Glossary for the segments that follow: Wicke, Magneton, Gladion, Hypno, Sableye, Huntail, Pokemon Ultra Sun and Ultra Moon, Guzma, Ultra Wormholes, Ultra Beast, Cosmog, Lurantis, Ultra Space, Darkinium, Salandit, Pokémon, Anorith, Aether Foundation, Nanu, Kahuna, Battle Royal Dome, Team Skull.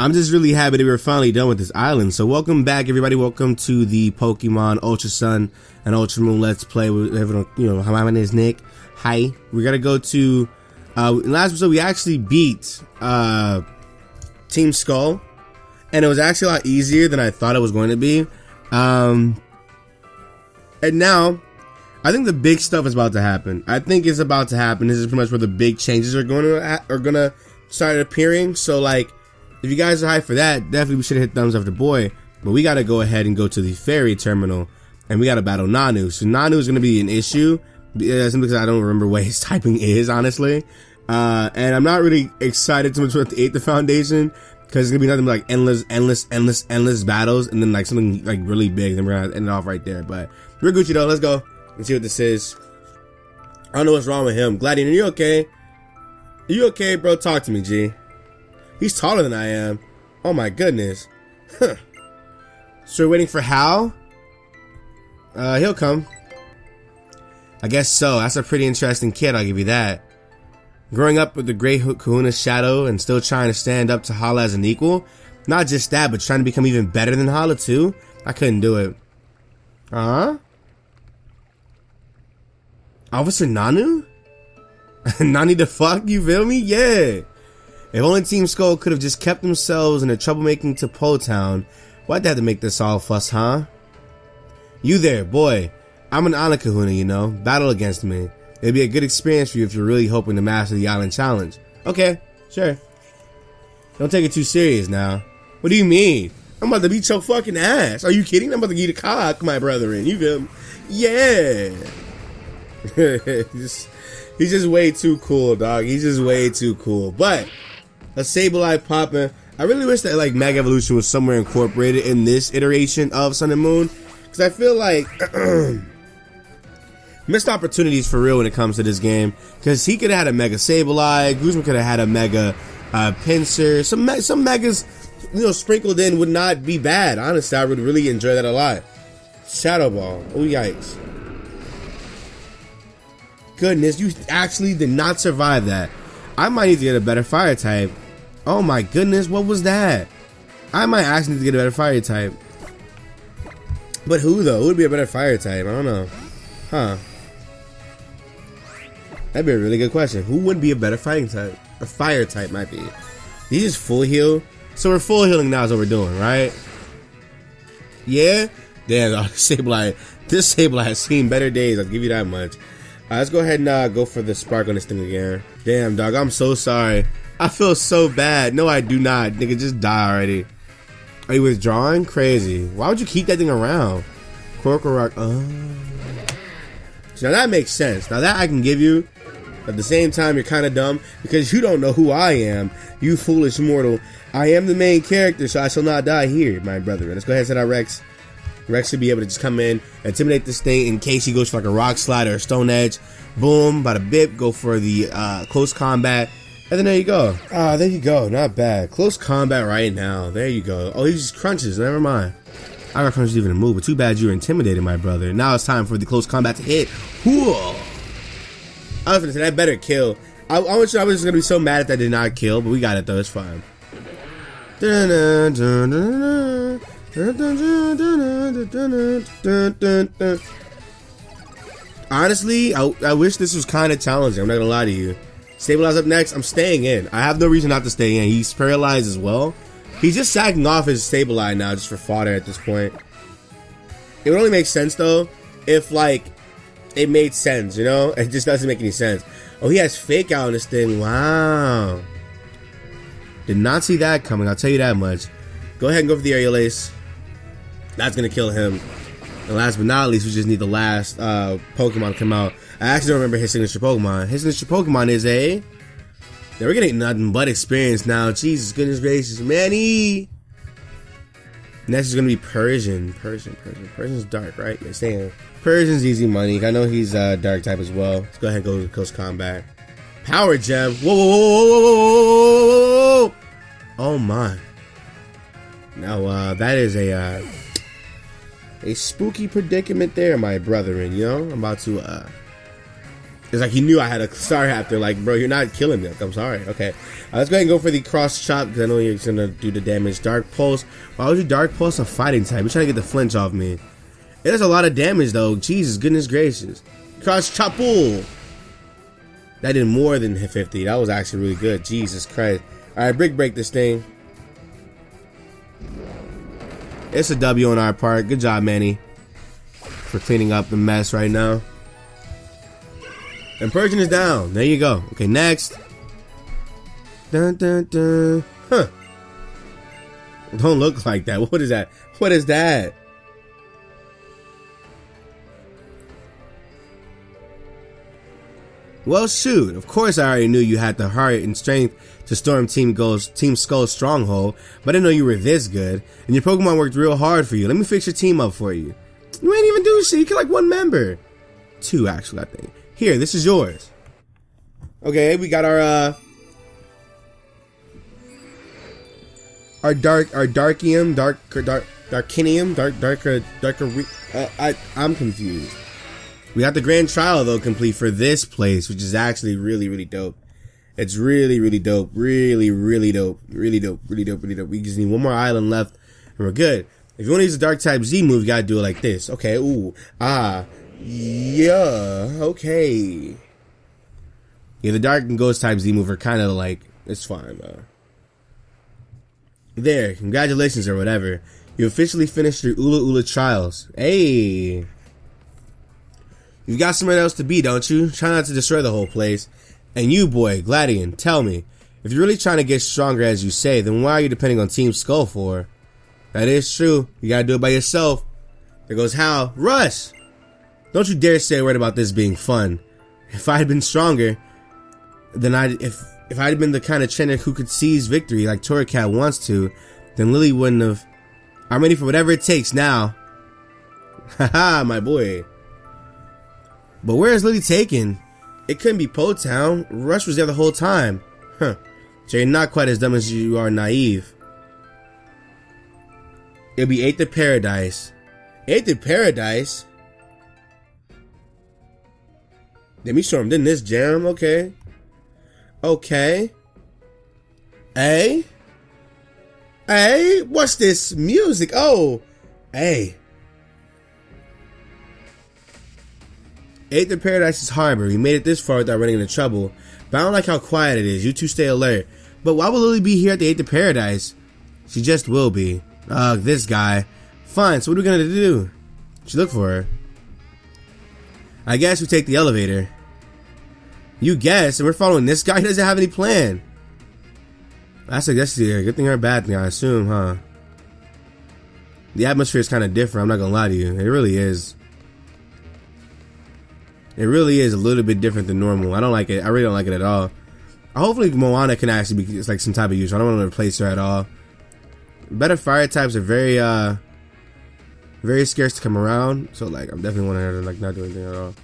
I'm just really happy that we're finally done with this island. So welcome back, everybody. Welcome to the Pokemon Ultra Sun and Ultra Moon Let's Play. With everyone, you know, my name is Nick. Hi. We're gonna go to in last episode we actually beat Team Skull, and it was actually a lot easier than I thought it was going to be. And now I think the big stuff is about to happen. I think it's about to happen. This is pretty much where the big changes are gonna start appearing. So like, if you guys are hyped for that, definitely we should hit thumbs up the boy. But we gotta go ahead and go to the ferry terminal, and we gotta battle Nanu. So Nanu is gonna be an issue, simply because I don't remember what his typing is, honestly. And I'm not really excited too much about the Aether Foundation, because it's gonna be nothing but like endless battles, and then like something like really big, and then we're gonna end it off right there. But we're Gucci though. Let's go. Let's see what this is. I don't know what's wrong with him. Gladion, are you okay? Are you okay, bro? Talk to me, G. He's taller than I am. Oh my goodness. Huh. So we're waiting for Hal? He'll come. I guess so. That's a pretty interesting kid, I'll give you that. Growing up with the great Kahuna's shadow and still trying to stand up to Hala as an equal. Not just that, but trying to become even better than Hala too. I couldn't do it. Uh-huh. Officer Nanu? Nani the fuck, you feel me? Yeah. If only Team Skull could have just kept themselves in the troublemaking to Po Town. Why'd they have to make this all fuss, huh? You there, boy. I'm an honor kahuna, you know. Battle against me. It'd be a good experience for you if you're really hoping to master the island challenge. Okay, sure. Don't take it too serious now. What do you mean? I'm about to beat your fucking ass. Are you kidding? I'm about to get a cock, my brethren. You feel me? Yeah. He's just way too cool, dog. He's just way too cool. But a Sableye popping. I really wish that like Mega Evolution was somewhere incorporated in this iteration of Sun and Moon, because I feel like missed opportunities for real when it comes to this game. Because he could have had a Mega Sableye. Guzma could have had a Mega Pinsir. Some megas, you know, sprinkled in would not be bad. Honestly, I would really enjoy that a lot. Shadow Ball. Oh yikes. Goodness, you actually did not survive that. I might need to get a better fire type. Oh my goodness, what was that? I might actually need to get a better fire type. But who though? Who would be a better fire type? I don't know. Huh. That'd be a really good question. Who would be a better fighting type? A fire type might be. These just full heal. So we're full healing now is what we're doing, right? Yeah? Damn, Sableye. This Sableye has seen better days, I'll give you that much. Let's go ahead and go for the spark on this thing again. Damn, dog, I'm so sorry. I feel so bad. No, I do not. Nigga, just die already. Are you withdrawing? Crazy. Why would you keep that thing around? Corkorock. So now that makes sense. Now that I can give you. At the same time, you're kind of dumb because you don't know who I am. You foolish mortal. I am the main character, so I shall not die here, my brother. Let's go ahead and set our Rex. Rex should be able to just come in, intimidate this thing in case he goes for like a rock slide or a stone edge. Boom, bada bip, go for the close combat. And then there you go. Ah, there you go. Not bad. Close combat right now. There you go. Oh, he just crunches. Never mind. I got crunches even to move, but too bad you were intimidated, my brother. Now it's time for the close combat to hit. Whoa. I was gonna say, that better kill. I was just gonna be so mad if that did not kill, but we got it though. It's fine. Dun-dun-dun-dun-dun. Honestly, I wish this was kind of challenging. I'm not gonna lie to you. Stabilize up next. I'm staying in. I have no reason not to stay in. He's paralyzed as well. He's just sacking off his Sableye now just for fodder at this point. It would only make sense though if like it made sense, you know? It just doesn't make any sense. Oh, he has fake out on this thing. Wow. Did not see that coming, I'll tell you that much. Go ahead and go for the aerial ace. That's gonna kill him. And last but not least, we just need the last Pokemon to come out. I actually don't remember his signature Pokemon. His signature Pokemon is a. Yeah, we're getting nothing but experience now. Jesus goodness gracious, Manny. Next is gonna be Persian. Persian's dark, right? You're saying Persian's easy money. I know he's dark type as well. Let's go ahead and go to Coast Combat. Power Gem. Whoa, whoa, whoa, whoa, whoa, whoa, whoa. Oh my. Now that is a spooky predicament there, my brethren. You know, I'm about to It's like he knew I had a Starhap. They're like, bro, you're not killing me. Like, I'm sorry. Okay. Let's go ahead and go for the cross chop because I know you're going to do the damage. Dark Pulse. Why would you Dark Pulse a fighting type? You're trying to get the flinch off me. It does a lot of damage, though. Jesus, goodness gracious. Cross chop. That did more than 50. That was actually really good. Jesus Christ. All right, Brick Break this thing. It's a W on our part. Good job, Manny, for cleaning up the mess right now. And Persian is down. There you go. Okay, next. Dun, dun, dun. Huh. Don't look like that. What is that? What is that? Well, shoot. Of course, I already knew you had the heart and strength to storm Team Skull's stronghold, but I didn't know you were this good. And your Pokemon worked real hard for you. Let me fix your team up for you. You ain't even do shit. You killed like one member. Two, actually, I think. Here, this is yours. Okay, we got our Darkinium, I'm confused. We got the grand trial though complete for this place, which is actually really, really dope. It's really, really dope. Really, really dope. Really dope. Really dope. Really dope. We just need one more island left, and we're good. If you want to use the Dark Type Z move, you gotta do it like this. Okay. Ooh. Ah. Yeah, okay. Yeah, the Dark and Ghost type Z move are kind of like, it's fine, though. There, congratulations or whatever. You officially finished your Ula Ula trials. Hey! You've got somewhere else to be, don't you? Try not to destroy the whole place. And you, boy, Gladion, tell me. If you're really trying to get stronger as you say, then why are you depending on Team Skull for? That is true. You gotta do it by yourself. There goes Hal. Russ! Don't you dare say a word about this being fun. If I had been stronger, then if I had been the kind of trainer who could seize victory like Torracat wants to, then Lillie wouldn't have. I'm ready for whatever it takes now. Haha, my boy. But where is Lillie taken? It couldn't be Po Town. Rush was there the whole time. Huh. So you're not quite as dumb as you are naive. It'll be Aether Paradise. Aether Paradise? Then we stormed in this jam, okay. Okay. Hey? Hey? What's this music? Oh! Hey. Aether Paradise's harbor. We made it this far without running into trouble. But I don't like how quiet it is. You two stay alert. But why will Lillie be here at the Aether Paradise? She just will be. Ugh, this guy. Fine, so what are we gonna do? Should look for her. I guess we take the elevator. You guess, and we're following this guy. He doesn't have any plan. That's a good thing or a bad thing, I assume, huh? The atmosphere is kind of different. I'm not gonna lie to you. It really is. It really is a little bit different than normal. I don't like it. I really don't like it at all. Hopefully, Moana can actually be like some type of user. I don't want to replace her at all. Better fire types are very scarce to come around, so like I'm definitely wanting her to like not do anything at all.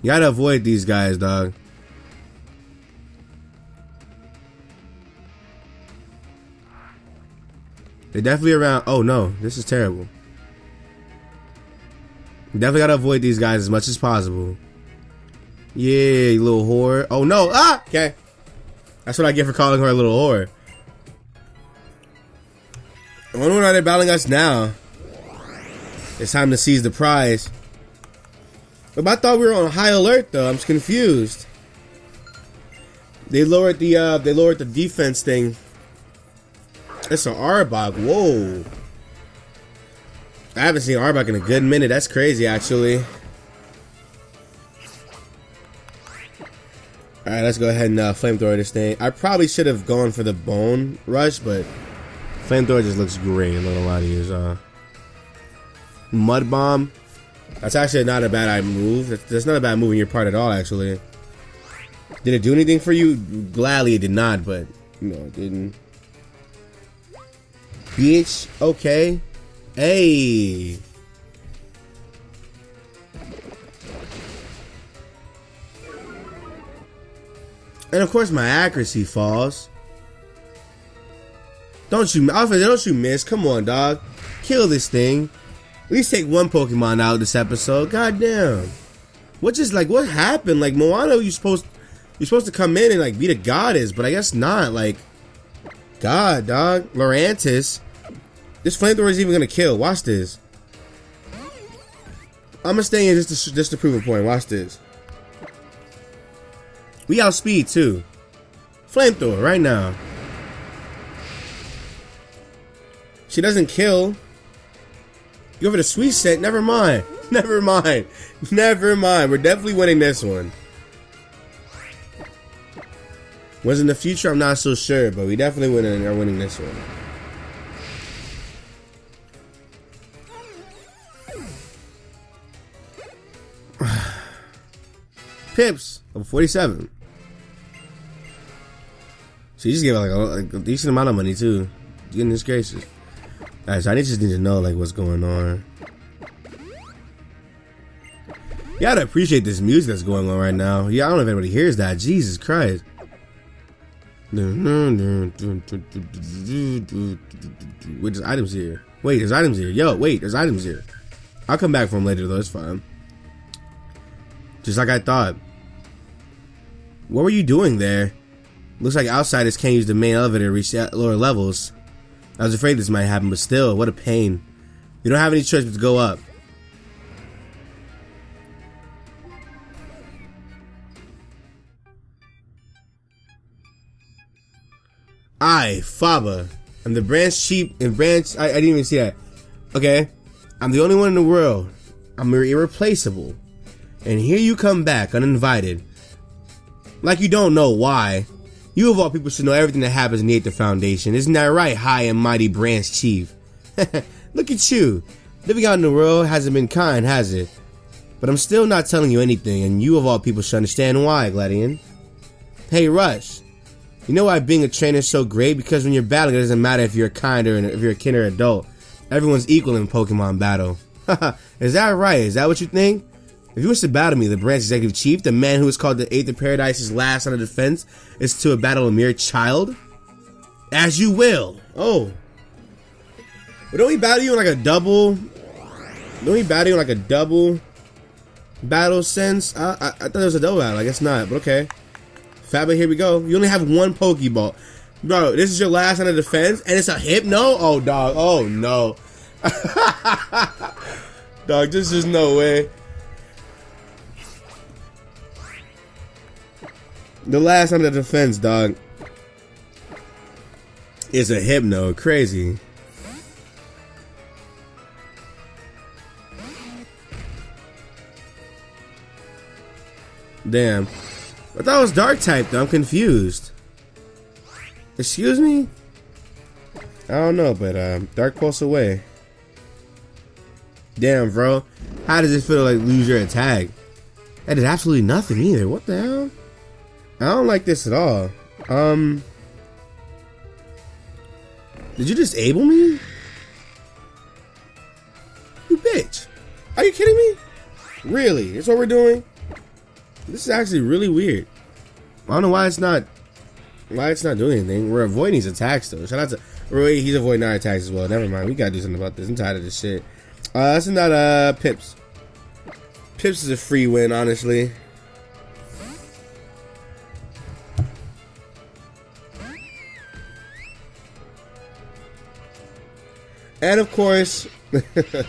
You gotta avoid these guys, dog. They're definitely around. Oh no, this is terrible. You definitely gotta avoid these guys as much as possible. Yeah, you little whore. Oh no, ah, okay. That's what I get for calling her a little whore. I wonder why they're battling us now. It's time to seize the prize. But I thought we were on high alert, though. I'm just confused. They lowered the defense thing. It's an Arbok. Whoa! I haven't seen Arbok in a good minute. That's crazy, actually. All right, let's go ahead and flamethrower this thing. I probably should have gone for the bone rush, but. Flamethrower just looks great, I'm not gonna lie to you. Mud Bomb. That's actually not a bad move. That's not a bad move on your part at all, actually. Did it do anything for you? Gladly it did not, but... No, it didn't. Bitch, okay. Hey! And of course my accuracy falls. Don't you miss? Come on, dog. Kill this thing. At least take one Pokemon out of this episode. Goddamn. What happened? Like, Moana, you're supposed to come in and, like, be the goddess, but I guess not. Like, God, dog. Lurantis. This flamethrower is even gonna kill. Watch this. I'm gonna stay in just to prove a point. Watch this. We outspeed, too. Flamethrower, right now. She doesn't kill. You go for the sweet set. Never mind. Never mind. Never mind. We're definitely winning this one. Was in the future? I'm not so sure, but we definitely are winning this one. Pips, level 47. So you just gave out like a decent amount of money too. Goodness gracious. Alright, so I just need to know like what's going on. You gotta appreciate this music that's going on right now. Yeah, I don't know if anybody hears that. Jesus Christ. Wait, there's items here. Wait, there's items here. Yo, wait, there's items here. I'll come back for them later though, it's fine. Just like I thought. What were you doing there? Looks like outsiders can't use the main elevator to reach lower levels. I was afraid this might happen, but still, what a pain. You don't have any choice but to go up. I, Faba, I'm the branch chief and branch... I didn't even see that. Okay. I'm the only one in the world. I'm irreplaceable. And here you come back, uninvited. Like you don't know why. You of all people should know everything that happens in the Aether Foundation. Isn't that right, high and mighty branch chief? Look at you. Living out in the world hasn't been kind, has it? But I'm still not telling you anything, and you of all people should understand why, Gladion. Hey, Rush. You know why being a trainer is so great? Because when you're battling, it doesn't matter if you're kind or if you're a kid or adult. Everyone's equal in Pokemon battle. Is that right? Is that what you think? If you wish to battle me, the branch executive chief, the man who is called the Aether Paradise's last line of defense, is to battle a mere child? As you will. Oh. But don't we battle you in like a double? Don't we battle you in like a double battle sense? I thought there was a double battle. I guess not, but okay. Faba, here we go. You only have one Pokeball. Bro, this is your last line of defense, and it's a Hypno? Oh, dog. Oh, no. Dog, this is no way. The last line of defense, dog, is a Hypno. Crazy. Damn. I thought it was dark type, though. I'm confused. Excuse me? I don't know, but Dark Pulse away. Damn, bro. How does it feel to like lose your attack? That did absolutely nothing either. What the hell? I don't like this at all. Did you disable me? You bitch. Are you kidding me? Really? That's what we're doing? This is actually really weird. I don't know why it's not... Why it's not doing anything. We're avoiding his attacks, though. Shout out to... Wait, he's avoiding our attacks as well. Never mind. We gotta do something about this. I'm tired of this shit. That's not, Pips. Pips is a free win, honestly. And of course, it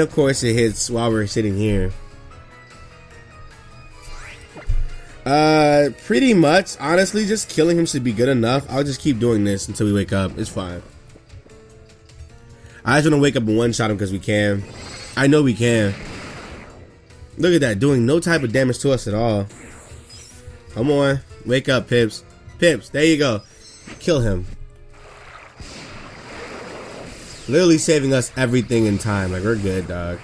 hits while we're sitting here. Pretty much, honestly, just killing him should be good enough. I'll just keep doing this until we wake up. It's fine. I just want to wake up and one-shot him because we can. I know we can. Look at that, doing no type of damage to us at all. Come on, wake up, Pips. Pips, there you go. Kill him. Literally saving us everything in time. Like, we're good, dog.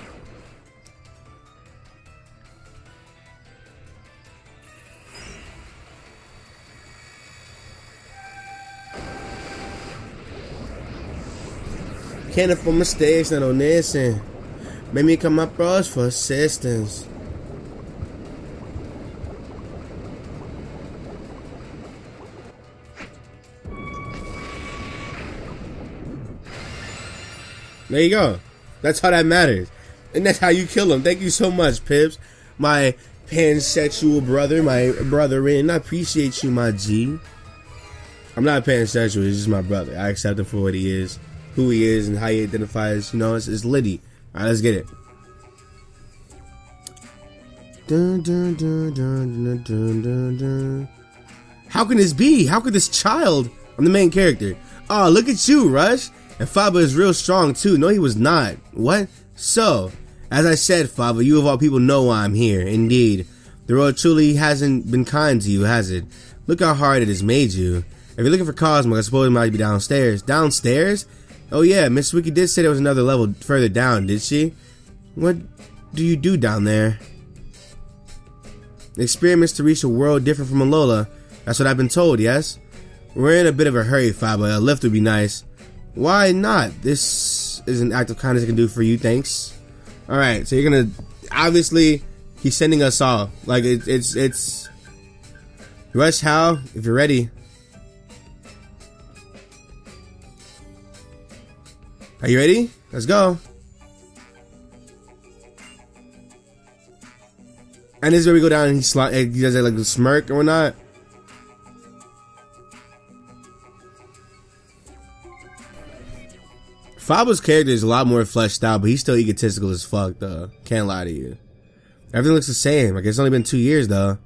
Can't afford mistakes, I don't listen. Make me come up, bros, for assistance. There you go. That's how that matters. And that's how you kill him. Thank you so much, Pips. My pansexual brother, my brother-in. I appreciate you, my G. I'm not pansexual. He's just my brother. I accept him for what he is, who he is, and how he identifies. You know, it's Liddy. All right, let's get it. Dun, dun, dun, dun, dun, dun, dun, dun. How can this be? How could this child? I'm the main character. Oh, look at you, Rush. And Faba is real strong, too. No, he was not. What? So, as I said, Faba, you of all people know why I'm here. Indeed. The world truly hasn't been kind to you, has it? Look how hard it has made you. If you're looking for Cosmo, I suppose it might be downstairs. Downstairs? Oh yeah, Miss Wicke did say there was another level further down, did she? What do you do down there? Experiments to reach a world different from Alola. That's what I've been told, yes? We're in a bit of a hurry, Faba. A lift would be nice. Why not? This is an act of kindness I can do for you, thanks. Alright, so you're gonna... Obviously, he's sending us off. Like, it's... Rush, how? If you're ready. Are you ready? Let's go. And this is where we go down and he does that, like, a smirk or whatnot. Faba's character is a lot more fleshed out, but he's still egotistical as fuck, though. Can't lie to you. Everything looks the same. Like, it's only been 2 years, though.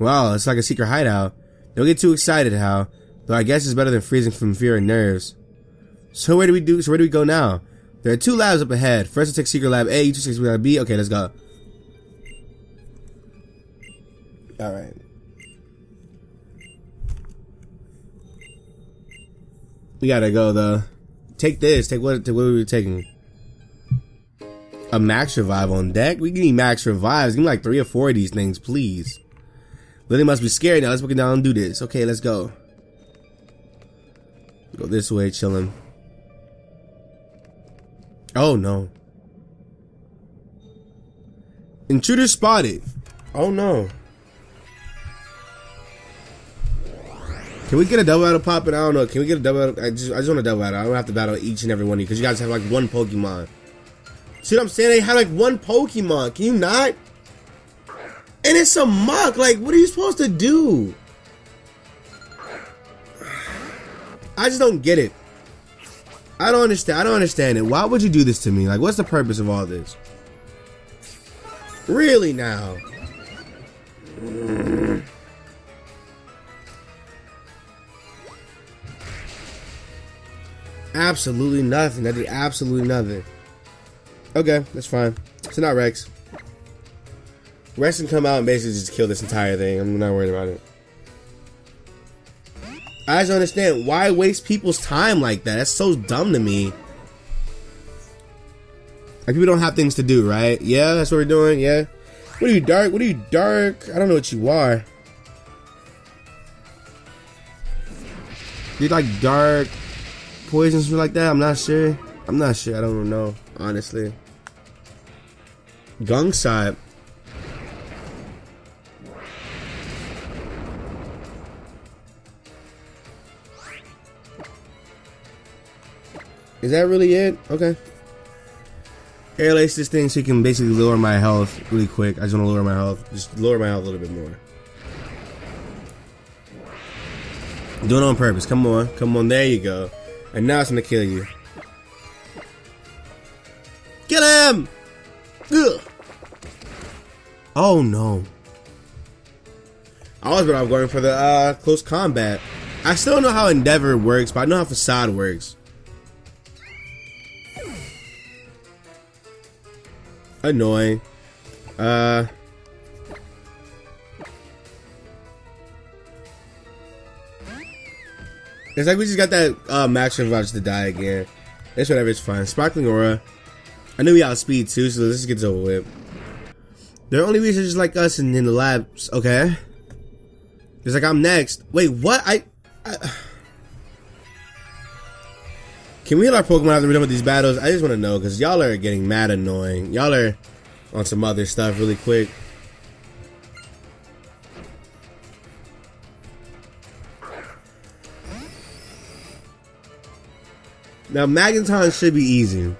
Wow, it's like a secret hideout. Don't get too excited, Hal. Though I guess it's better than freezing from fear and nerves. So where do we go now? There are 2 labs up ahead. First we'll take Secret Lab A, you 2 Secret Lab B. Okay, let's go. Alright. We gotta go, though. Take this. Take what we were taking. A max revive on deck? We need max revives. Give me like 3 or 4 of these things, please. Lily must be scared now. Let's break it down and do this. Okay, let's go. Go this way, chillin'. Oh, no. Intruder spotted. Oh, no. Can we get a double battle popping? I don't know. Can we get a double battle? I just want a double battle. I don't have to battle each and every one of you because you guys have like 1 Pokemon. See what I'm saying? They had like 1 Pokemon. Can you not? And it's a muck. Like, what are you supposed to do? I just don't get it. I don't understand it. Why would you do this to me? Like, what's the purpose of all this? Really now? Absolutely nothing. That did absolutely nothing. Okay, that's fine. So now Rex. Rex can come out and basically just kill this entire thing. I'm not worried about it. I just don't understand. Why waste people's time like that? That's so dumb to me. Like, people don't have things to do, right? Yeah, that's what we're doing, yeah. What are you, Dark? What are you, Dark? I don't know what you are. You're like Dark poisons or like that? I'm not sure. I'm not sure. I don't know, honestly. Gung side. Is that really it? Okay. Airlace this thing so you can basically lower my health really quick. I just want to lower my health. Just lower my health a little bit more. Do it on purpose. Come on. Come on. There you go. And now it's going to kill you. Kill him! Ugh. Oh, no. I was about going for the close combat. I still don't know how Endeavor works, but I know how Facade works. Annoying. It's like we just got that max revive to die again. It's whatever, it's fine. Sparkling Aura. I knew we outspeed too, so let's get over with. There are only researchers like us in the labs, okay? It's like I'm next. Wait, what? Can we heal our Pokemon after we're done with these battles? I just want to know, because y'all are getting mad annoying. Y'all are on some other stuff really quick. Now, Magneton should be easy.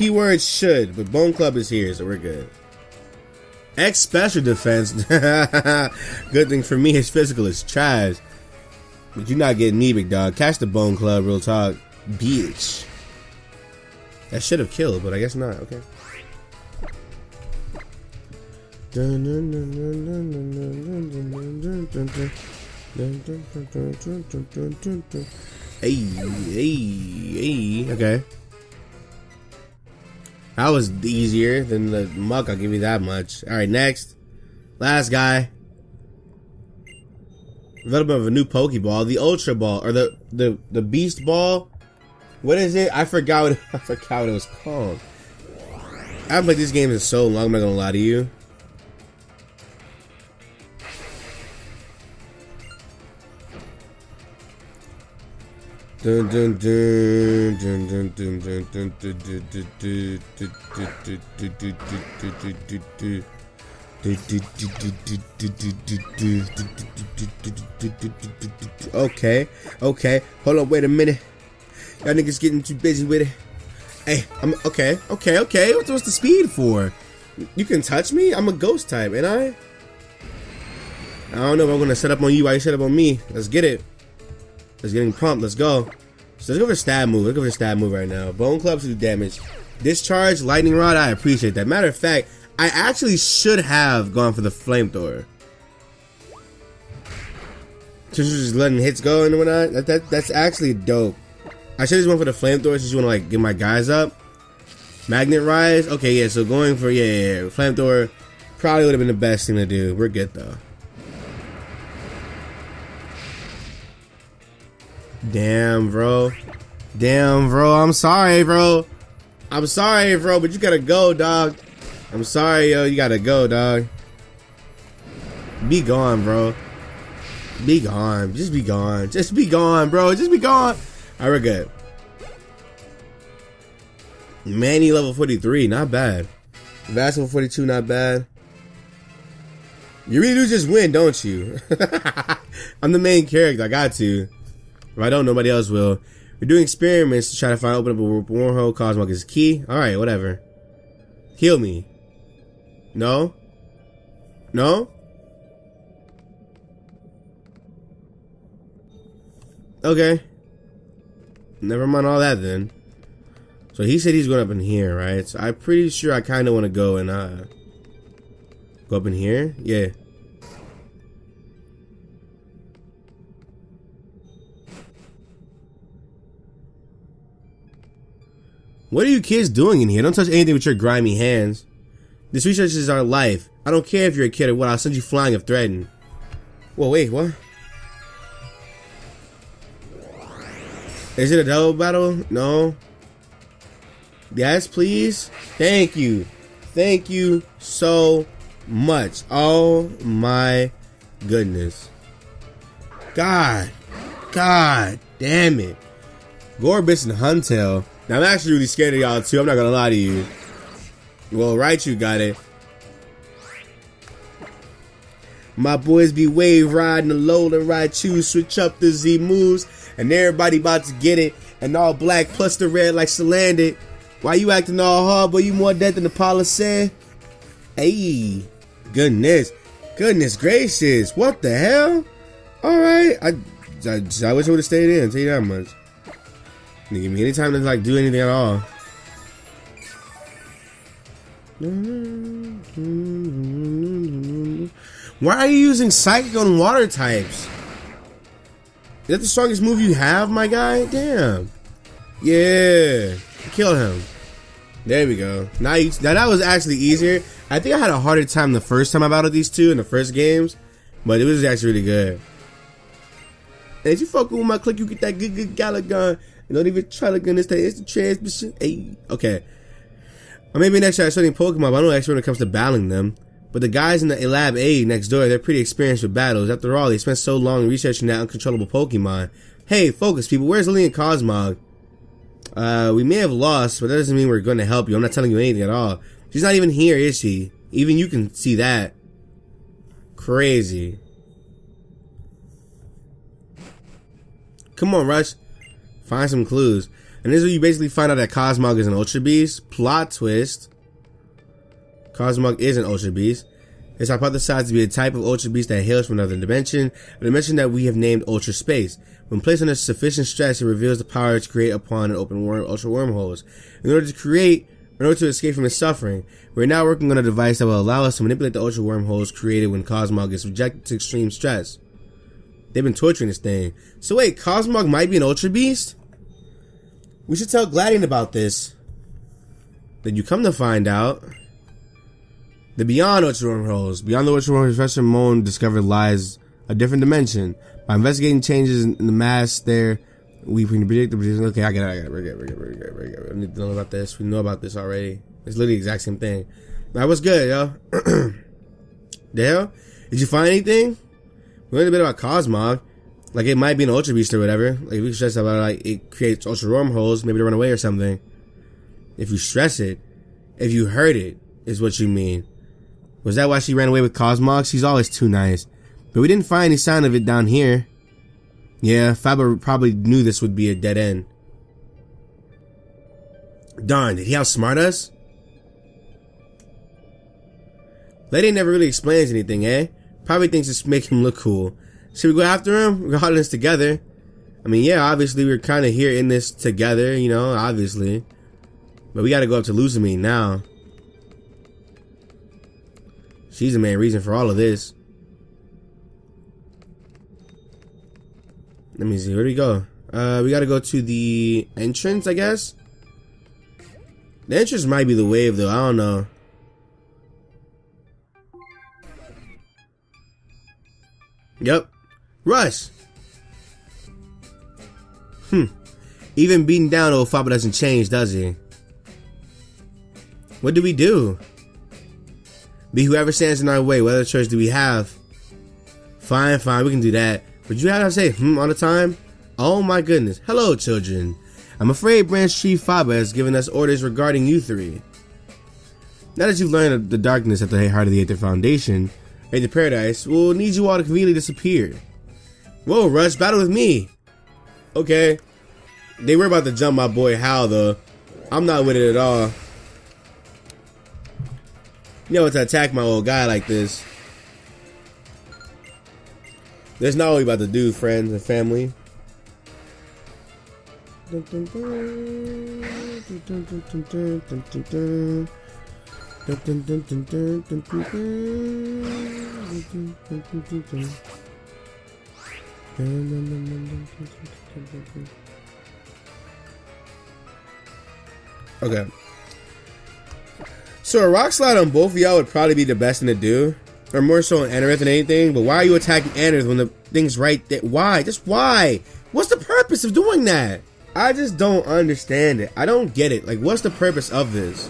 Keyword should, but Bone Club is here, so we're good. X special defense. Good thing for me, his physical is trash. But you're not getting me, big dog. Catch the Bone Club, real talk. Bitch. That should have killed, but I guess not. Okay. Hey, hey, hey. Okay. That was easier than the muck. I'll give you that much. All right, next. Last guy. A little bit of a new Pokeball, the Ultra Ball, or the Beast Ball. What is it? I forgot what it was called. I haven't played this game in so long. I'm not gonna lie to you. Dun dun dun dun dun dun dun dun dun dun dun dun dun dun. Okay, okay, hold on, wait a minute. Y'all niggas getting too busy with it. Hey, I'm okay, okay, okay. What's the speed for? You can touch me? I'm a ghost type, and I don't know if I'm gonna set up on you while you set up on me. Let's get it. It's getting pumped. Let's go. So let's go for a stab move. Let's go for a stab move right now. Bone Clubs do damage. Discharge, Lightning Rod. I appreciate that. Matter of fact, I actually should have gone for the Flamethrower. Since you're just letting hits go and whatnot, that's actually dope. I should have just went for the Flamethrower since you want to like get my guys up. Magnet Rise. Okay, yeah. So going for yeah. Flamethrower probably would have been the best thing to do. We're good though. Damn, bro. Damn, bro. I'm sorry, bro. I'm sorry, bro, but you gotta go, dog. I'm sorry, yo. You gotta go, dog. Be gone, bro. Be gone. Just be gone. Just be gone, bro. Just be gone. Alright, we're good. Manny level 43. Not bad. Vass level 42. Not bad. You really do just win, don't you? I'm the main character. I got to. If I don't, nobody else will. We're doing experiments to try to find open up a wormhole. Cosmog is key. Alright, whatever. Heal me. No? No? Okay. Never mind all that then. So he said he's going up in here, right? So I'm pretty sure I kind of want to go and go up in here? Yeah. What are you kids doing in here? Don't touch anything with your grimy hands. This research is our life. I don't care if you're a kid or what. I'll send you flying if threatened. Whoa, wait, what? Is it a double battle? No. Yes, please. Thank you. Thank you so much. Oh my goodness. God damn it. Gorbis and Huntail. Now, I'm actually really scared of y'all, too. I'm not gonna lie to you. Well, right, you got it. My boys be wave riding the Lola Raichu. Switch up the Z moves. And everybody about to get it. And all black plus the red like Salandit. Why you acting all hard, boy? You more dead than the Palisade? Hey, goodness. Goodness gracious. What the hell? Alright. I wish I would have stayed in. I'll tell you that much. Give me any time to like do anything at all. Why are you using psychic on water types? Is that the strongest move you have, my guy? Damn. Yeah. Kill him. There we go. Now that was actually easier. I think I had a harder time the first time I battled these two in the first games, but it was actually really good. And if you fuck with my click, you get that good Galagun. Don't even try to gun this thing. It's the transmission. Hey, okay. Or maybe next year I'm studying Pokemon, but I don't actually when it comes to battling them. But the guys in the Lab A next door, they're pretty experienced with battles. After all, they spent so long researching that uncontrollable Pokemon. Hey, focus, people. Where's Lillie and Cosmog? We may have lost, but that doesn't mean we're going to help you. I'm not telling you anything at all. She's not even here, is she? Even you can see that. Crazy. Come on, Rush. Find some clues. And this is where you basically find out that Cosmog is an Ultra Beast. Plot twist. Cosmog is an Ultra Beast. It's hypothesized to be a type of Ultra Beast that hails from another dimension, a dimension that we have named Ultra Space. When placed under sufficient stress, it reveals the power to create upon an open Ultra Wormholes. In order to escape from its suffering, we're now working on a device that will allow us to manipulate the Ultra Wormholes created when Cosmog is subjected to extreme stress. They've been torturing this thing. So wait, Cosmog might be an Ultra Beast? We should tell Gladion about this. Then you come to find out. The Beyond Ultra Wormholes. Beyond the Ultra Wormholes, Professor Moon discovered lies a different dimension. By investigating changes in the mass there, we can predict the position. Okay, I get it. We need to know about this. We know about this already. It's literally the exact same thing. Now, what's good, yo? Dale, did you find anything? We learned a bit about Cosmog. Like, it might be an Ultra Beast or whatever. Like, if you stress about it, like, it creates Ultra Wormholes, maybe to run away or something. If you stress it, if you hurt it, is what you mean. Was that why she ran away with Cosmog? She's always too nice. But we didn't find any sign of it down here. Yeah, Faba probably knew this would be a dead end. Darn, did he outsmart us? Lady never really explains anything, eh? Probably thinks it's making him look cool. Should we go after him? We're all in this together. I mean, yeah, obviously we're kind of here in this together, you know, obviously. But we gotta go up to Lusamine now. She's the main reason for all of this. Let me see, where do we go? We gotta go to the entrance, I guess? The entrance might be the wave, though, I don't know. Yep. Rush! Even beating down old Faba doesn't change, does he? What do we do? Be whoever stands in our way. What other choice do we have? Fine, we can do that. But you have to say, all the time? Oh my goodness. Hello, children. I'm afraid Branch Chief Faba has given us orders regarding you three. Now that you've learned of the darkness at the heart of the Aether Foundation, Aether Paradise, we'll need you all to conveniently disappear. Whoa, Rush, battle with me. Okay. They were about to jump my boy Hal, though. I'm not with it at all. You know, to attack my old guy like this. That's not what we're about to do, friends and family. Okay. So a rock slide on both of y'all would probably be the best thing to do. Or more so on Anorith than anything. But why are you attacking Anorith when the thing's right there? Why? Just why? What's the purpose of doing that? I just don't understand it. I don't get it. Like, what's the purpose of this?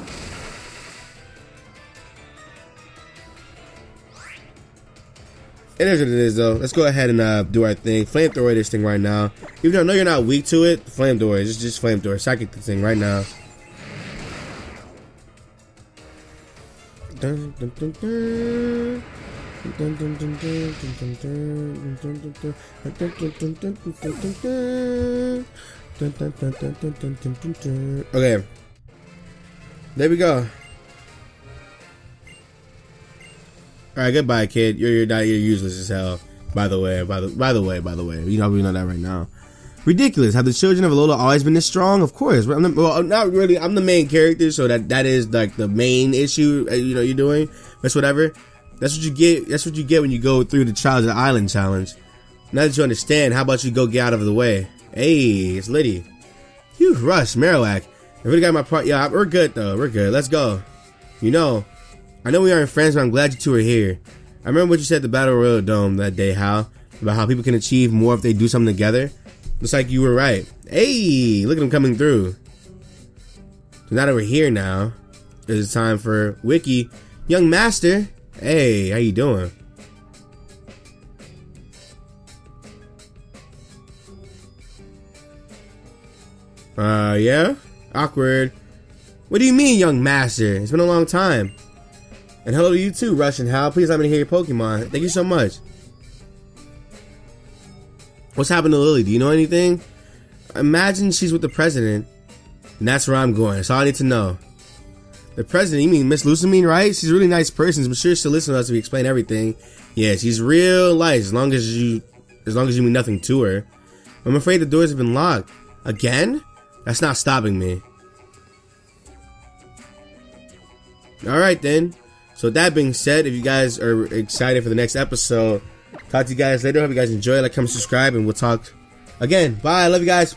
It is what it is, though. Let's go ahead and do our thing. Flamethrower this thing right now. Even though I know you're not weak to it, flamethrower. Just flamethrower. Psychic this thing right now. Okay. There we go. Alright, goodbye, kid. You're useless as hell. By the way. You know we know that right now. Ridiculous. Have the children of Alola always been this strong? Of course. Well, not really. I'm the main character, so that is like the main issue. You know, you're doing. That's whatever. That's what you get. That's what you get when you go through the Child's Island challenge. Now that you understand, how about you go get out of the way? Hey, it's Liddy. Huge Rush, Marowak. I really got my part. Yeah, we're good though. We're good. Let's go. You know, I know we aren't friends, but I'm glad you two are here. I remember what you said at the Battle Royal Dome that day, Hal, about how people can achieve more if they do something together. Looks like you were right. Hey, look at him coming through. So now that we're here now, it's time for Wicke. Young master. Hey, how you doing? Yeah? Awkward. What do you mean, young master? It's been a long time. And hello to you too, Rush and Hal. Please let me hear your Pokemon. Thank you so much. What's happened to Lillie? Do you know anything? Imagine she's with the president. And that's where I'm going. That's all I need to know. The president, you mean Miss Lusamine, right? She's a really nice person. I'm sure she'll listen to us if we explain everything. Yeah, she's real nice as long as you mean nothing to her. I'm afraid the doors have been locked. Again? That's not stopping me. Alright then. So that being said, if you guys are excited for the next episode, talk to you guys later. Hope you guys enjoy. Like, comment, subscribe, and we'll talk again. Bye. I love you guys.